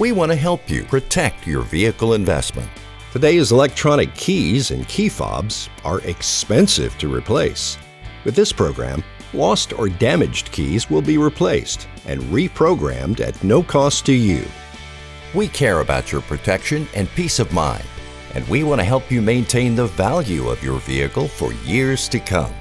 We want to help you protect your vehicle investment. Today's electronic keys and key fobs are expensive to replace. With this program, lost or damaged keys will be replaced and reprogrammed at no cost to you. We care about your protection and peace of mind, and we want to help you maintain the value of your vehicle for years to come.